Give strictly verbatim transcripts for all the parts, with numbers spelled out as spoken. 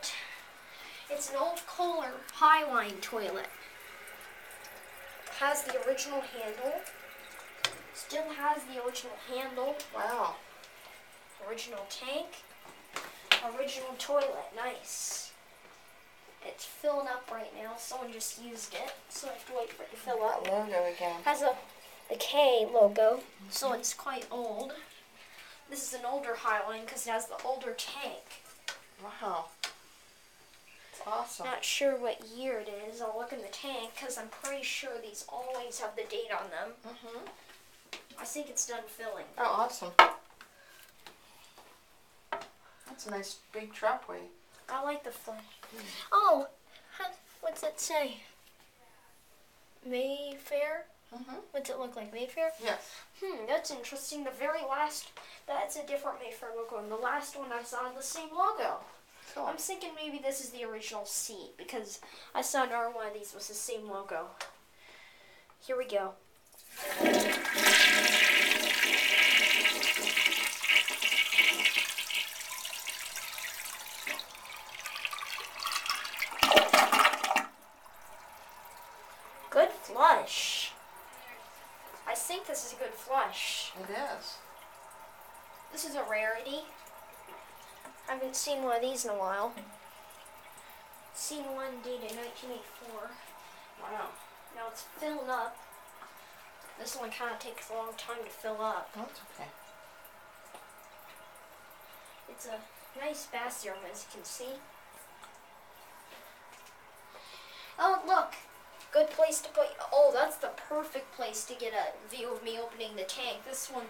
toilet. It's an old Kohler Highline toilet. It has the original handle. Still has the original handle. Wow. Original tank. Original toilet. Nice. It's filled up right now. Someone just used it, so I have to wait for it to fill up. That logo again. Has a the K logo, mm-hmm. So it's quite old. This is an older Highline because it has the older tank. Wow. That's awesome. Not sure what year it is. I'll look in the tank because I'm pretty sure these always have the date on them. Mm-hmm. I think it's done filling. Oh, awesome. That's a nice big drop way. I like the flag. Mm. Oh, what's it say? Mayfair? Mm-hmm. What's it look like? Mayfair? Yes. Hmm, that's interesting. The very last, that's a different Mayfair logo, and the last one I saw had the same logo. Cool. I'm thinking maybe this is the original C, because I saw another one of these was the same logo. Here we go. Good flush. I think this is a good flush. It is. This is a rarity. I haven't seen one of these in a while. Seen one dated nineteen eighty-four. Wow. Now it's filled up. This one kind of takes a long time to fill up. That's okay. It's a nice bathroom, as you can see. Oh, look. Good place to put, oh, that's the perfect place to get a view of me opening the tank. This one,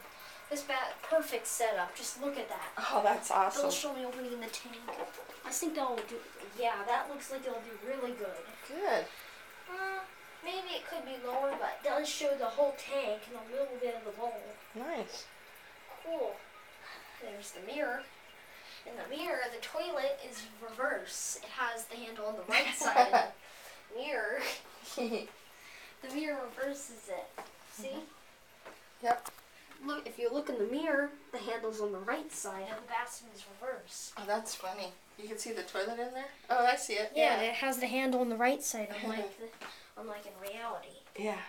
this bat, perfect setup. Just look at that. Oh, that's awesome. It'll show me opening the tank. I think that'll do, yeah, that looks like it'll do really good. Good. Uh, maybe it could be lower, but it does show the whole tank and a little bit of the bowl. Nice. Cool. There's the mirror. In the mirror, the toilet is reverse. It has the handle on the right side of the mirror. The mirror reverses it. See? Mm-hmm. Yep. Look, if you look in the mirror, the handle's on the right side and the bathroom is reversed. Oh, that's funny. You can see the toilet in there? Oh, I see it. Yeah, yeah. It has the handle on the right side, unlike, the, unlike in reality. Yeah.